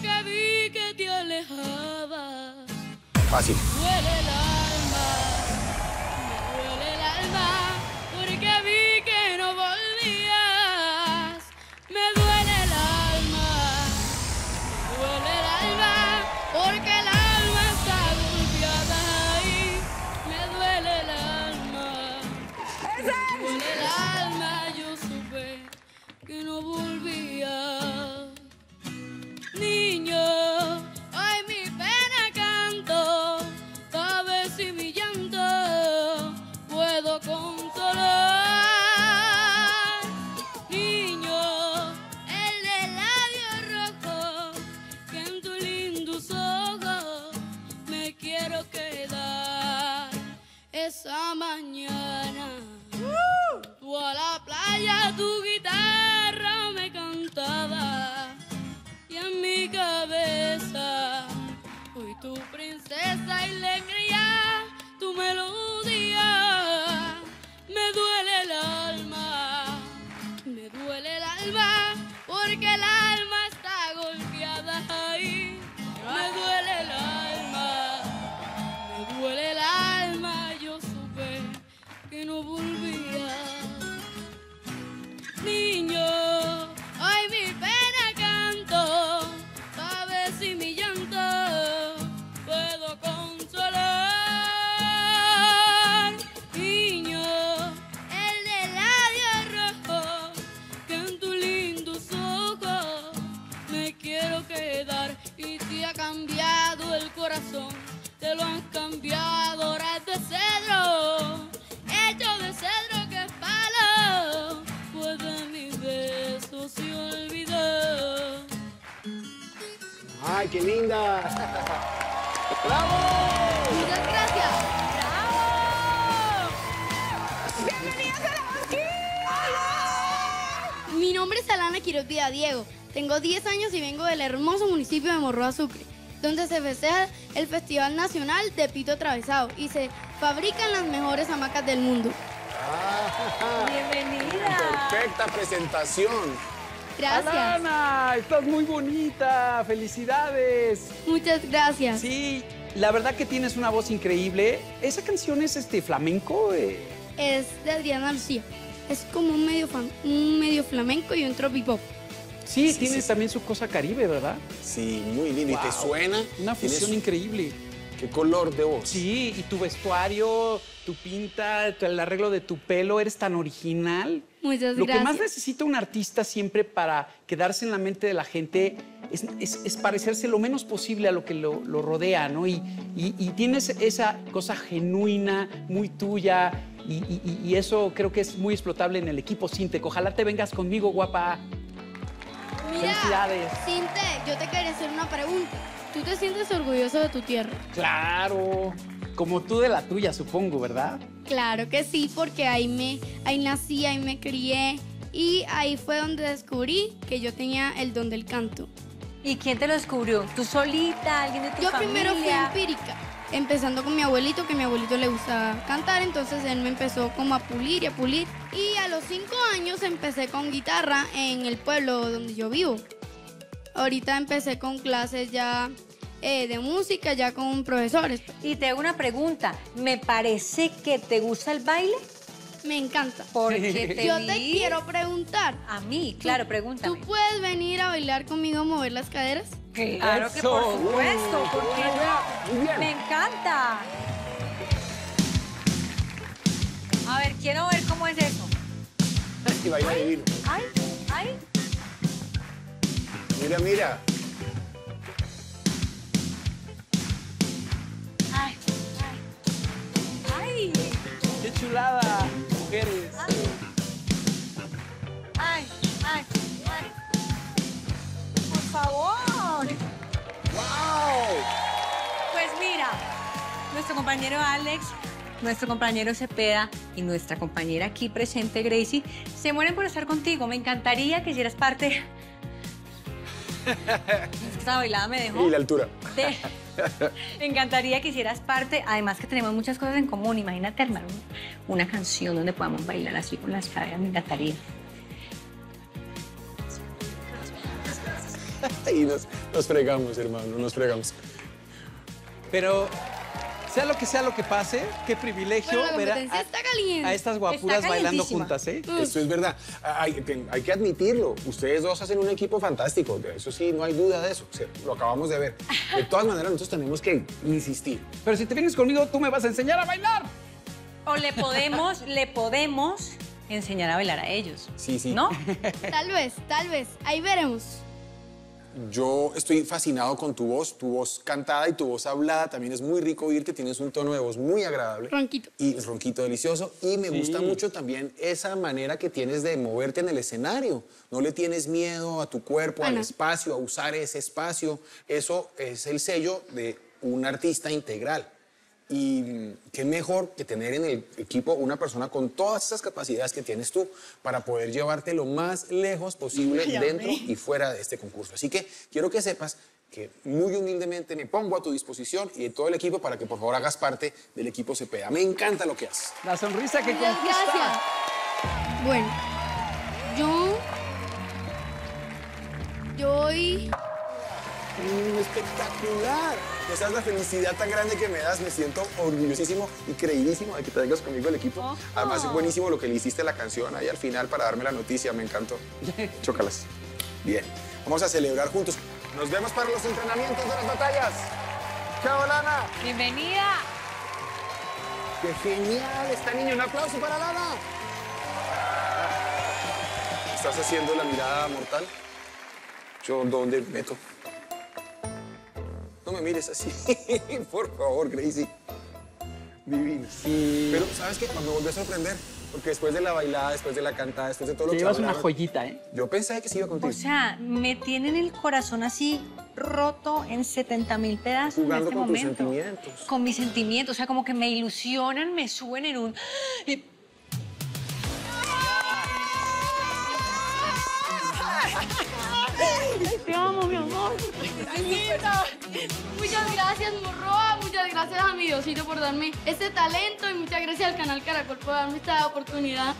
porque vi que te alejabas. Fácil. Me duele el alma, porque vi que no volvías. Me duele el alma, me duele el alma, porque el alma está golpeada ahí. Me duele el alma, me duele el alma. Yo supe que no volvías. Niño. Esa mañana tú a la playa tu guitarra me cantaba y en mi cabeza fui tu princesa y le creía tu melodía. Me duele el alma, me duele el alma, porque el alma está golpeada ahí. Me duele el alma, me duele el alma. Que no volvía. Niño, hoy mi pena canto, a ver si mi llanto puedo consolar. Niño, el de labio rojo, que en tus lindos ojos me quiero quedar. Y te ha cambiado el corazón, te lo han cambiado, ahora es de cedro. De cedro que es palo, pues de mis besos se olvidó. ¡Ay, qué linda! ¡Bravo! ¡Muchas gracias! ¡Bravo! ¡Bienvenidos a La Mosquía! Mi nombre es Alana Quiroz Vida Diego. Tengo 10 años y vengo del hermoso municipio de Morroa, Sucre, donde se festeja el Festival Nacional de Pito Atravesado y se fabrican las mejores hamacas del mundo. Ah, ¡bienvenida! Perfecta presentación. Gracias. Alana, estás muy bonita. ¡Felicidades! Muchas gracias. Sí, la verdad que tienes una voz increíble. ¿Esa canción es flamenco? Es de Adriana Lucía. Es como un medio flamenco y un tropipop. Sí, sí, tienes también su cosa caribe, ¿verdad? Sí, muy lindo. Wow. ¿Y te suena? Una fusión increíble. Qué color de voz. Sí, y tu vestuario, tu pinta, el arreglo de tu pelo, eres tan original. Muchas gracias. Lo que más necesita un artista siempre para quedarse en la mente de la gente es parecerse lo menos posible a lo que lo rodea, ¿no? Y tienes esa cosa genuina, muy tuya, y eso creo que es muy explotable en el equipo Sintec. Ojalá te vengas conmigo, guapa. Mira, Sinte, yo te quería hacer una pregunta. ¿Tú te sientes orgulloso de tu tierra? Claro, como tú de la tuya, supongo, ¿verdad? Claro que sí, porque ahí nací, ahí me crié y ahí fue donde descubrí que yo tenía el don del canto. ¿Y quién te lo descubrió? ¿Tú solita? ¿Alguien de tu familia? Yo primero fui empírica, empezando con mi abuelito, que a mi abuelito le gustaba cantar, entonces él me empezó como a pulir. Y a los 5 años empecé con guitarra en el pueblo donde yo vivo. Ahorita empecé con clases ya de música, ya con profesores. Y te hago una pregunta, me parece que te gusta el baile. Me encanta. Porque yo te quiero preguntar. A mí, claro, pregúntame. ¿Tú puedes venir a bailar conmigo, mover las caderas? Claro que por supuesto, porque no. Me encanta. A ver, quiero ver cómo es eso. Y bailar divino. Ay, ay. Mira, mira. Ay, ay. Ay. Qué chulada, mujeres. Ay, ay, ay. Por favor. Wow. Pues mira, nuestro compañero Alex, nuestro compañero Cepeda y nuestra compañera aquí presente, Gracie, se mueren por estar contigo. Me encantaría que hicieras parte. Esta bailada me dejó. Y la altura. Me encantaría que hicieras parte. Además que tenemos muchas cosas en común. Imagínate armar una canción donde podamos bailar así con las caderas. Me encantaría. Y nos fregamos, hermano, nos fregamos. Pero sea lo que pase, qué privilegio ver a estas guapuras bailando juntas, ¿eh? Eso es verdad. Hay que admitirlo. Ustedes dos hacen un equipo fantástico. De eso sí, no hay duda de eso. O sea, lo acabamos de ver. De todas maneras, nosotros tenemos que insistir. Pero si te vienes conmigo, tú me vas a enseñar a bailar. O le podemos enseñar a bailar a ellos. Sí, sí. ¿No? Tal vez. Ahí veremos. Yo estoy fascinado con tu voz cantada y tu voz hablada. También es muy rico oírte, tienes un tono de voz muy agradable. Ronquito. Y ronquito delicioso. Y me gusta mucho también esa manera que tienes de moverte en el escenario. No le tienes miedo a tu cuerpo, al espacio, a usar ese espacio. Eso es el sello de un artista integral. Y qué mejor que tener en el equipo una persona con todas esas capacidades que tienes tú para poder llevarte lo más lejos posible dentro y fuera de este concurso. Así que quiero que sepas que muy humildemente me pongo a tu disposición y de todo el equipo para que por favor hagas parte del equipo Cepeda. Me encanta lo que haces. La sonrisa que conquista. Gracias. Bueno, yo hoy... ¡Espectacular! O sea, la felicidad tan grande que me das, me siento orgullosísimo y creidísimo de que te vengas conmigo al equipo. Ojo. Además, es buenísimo lo que le hiciste a la canción ahí al final para darme la noticia, me encantó. Chócalas. Bien, vamos a celebrar juntos. Nos vemos para los entrenamientos de las batallas. ¡Chao, Alana! ¡Bienvenida! ¡Qué genial esta niña! ¡Un aplauso para Alana! ¿Estás haciendo la mirada mortal? ¿Yo dónde meto? No me mires así, por favor, Gracie. Divino. Sí. Pero, ¿sabes qué? Me volvió a sorprender. Porque después de la bailada, después de la cantada, después de todo lo que hablaba... Te llevas una joyita, ¿eh? Yo pensé que sí iba contigo. O sea, me tienen el corazón así roto en 70.000 pedazos en este momento. Jugando con tus sentimientos. Con mis sentimientos. O sea, como que me ilusionan, me suben en un... Te amo, mi amor. Muchas gracias, Morroa. Muchas gracias a mi Diosito por darme este talento y muchas gracias al canal Caracol por darme esta oportunidad.